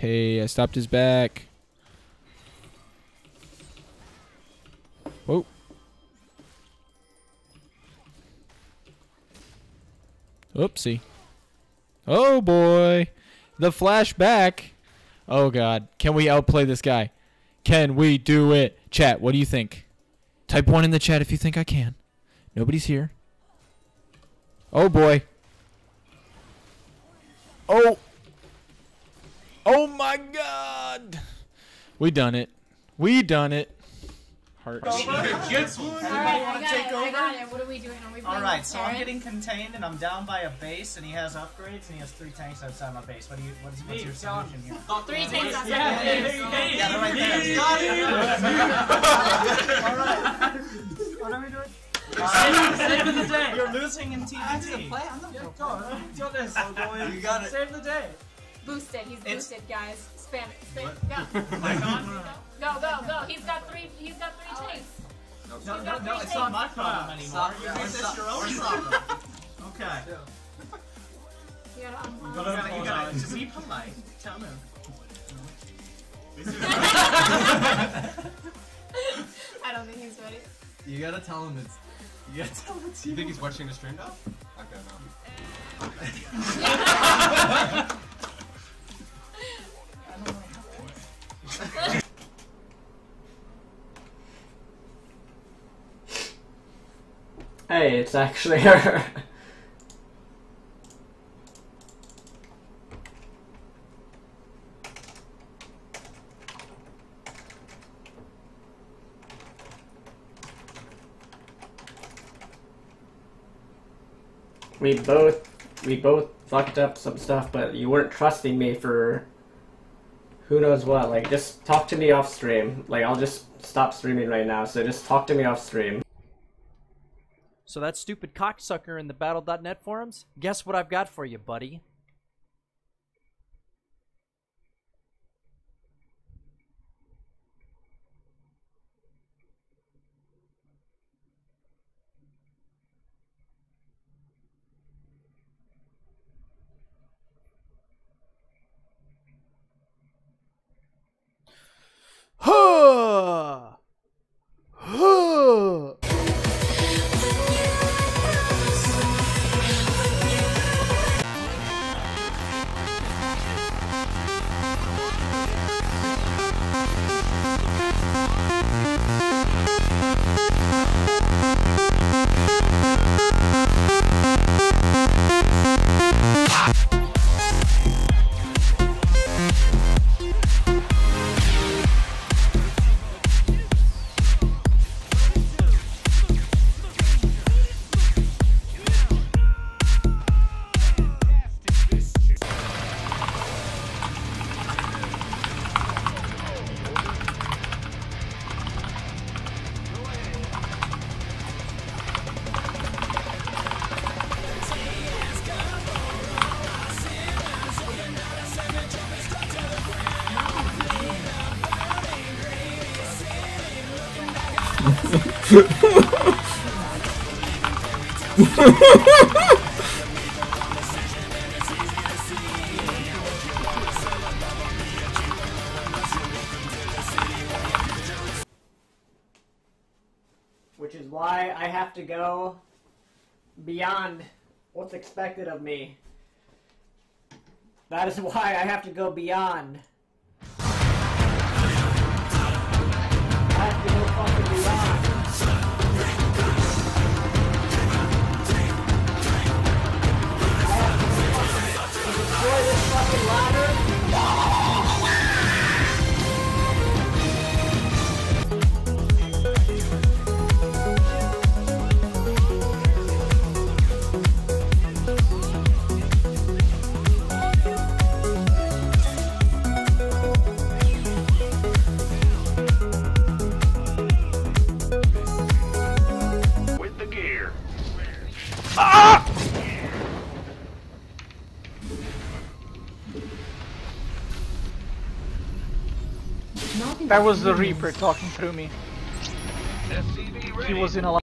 Hey, I stopped his back. Whoa. Oopsie. Oh boy. The flashback. Oh god. Can we outplay this guy? Can we do it? Chat, what do you think? Type 1 in the chat if you think I can. Nobody's here. Oh boy. Oh. Oh my god. We done it. We done it. Heart. Over. Yes. Right, want to take it, over? What are we doing? Are we all right, so I'm getting contained and I'm down by a base, and he has upgrades, and he has 3 tanks outside my base. What do you? What's your solution here? 3 tanks outside my base. Yeah, they're right there. All right. What are we doing? Save the day. You're losing in TNT. I'm not go. This. You got it. Save the day. Boosted. He's boosted, guys. Spam it. Spam. Go. Go, go, go. He's got three tanks. No, it's not my problem anymore. You think it's your own problem. Okay. You gotta just be polite. Tell him. I don't think he's ready. You gotta tell him it's you think he's watching the stream now? Okay, no. Hey, it's actually her. We both fucked up some stuff, but you weren't trusting me for who knows what. Like, just talk to me off stream. Like, I'll just stop streaming right now, so just talk to me off stream. So that stupid cocksucker in the Battle.net forums, guess what I've got for you, buddy? Huh! Huh! Which is why I have to go beyond what's expected of me. That is why I have to go beyond. I have to go fucking beyond. That was the Reaper talking through me. He was in a lot.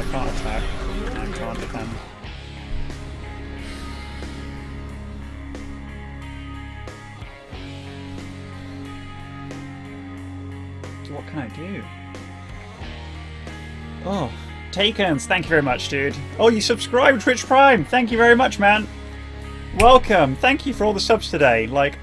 I can't attack and I can't defend. So what can I do? Oh, Takens, thank you very much, dude. Oh, you subscribed, Twitch Prime. Thank you very much, man. Welcome. Thank you for all the subs today. Like,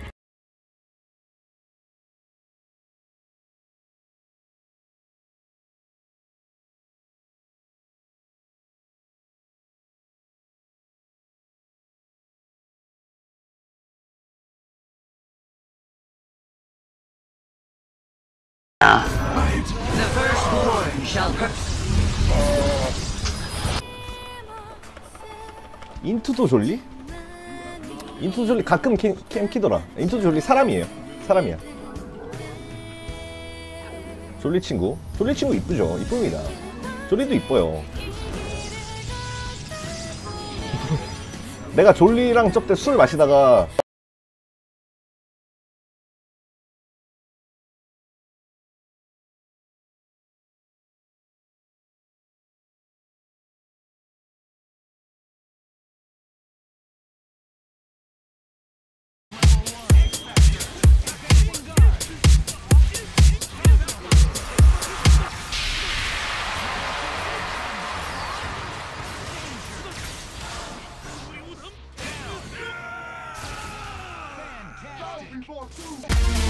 the firstborn shall 인투도 졸리? 인투도 졸리 가끔 캠 키더라. 인투도 졸리 사람이에요. 사람이야. 졸리 친구. 졸리 친구 이쁘죠. 이쁩니다. 졸리도 이뻐요. 내가 졸리랑 저때 술 마시다가 before two.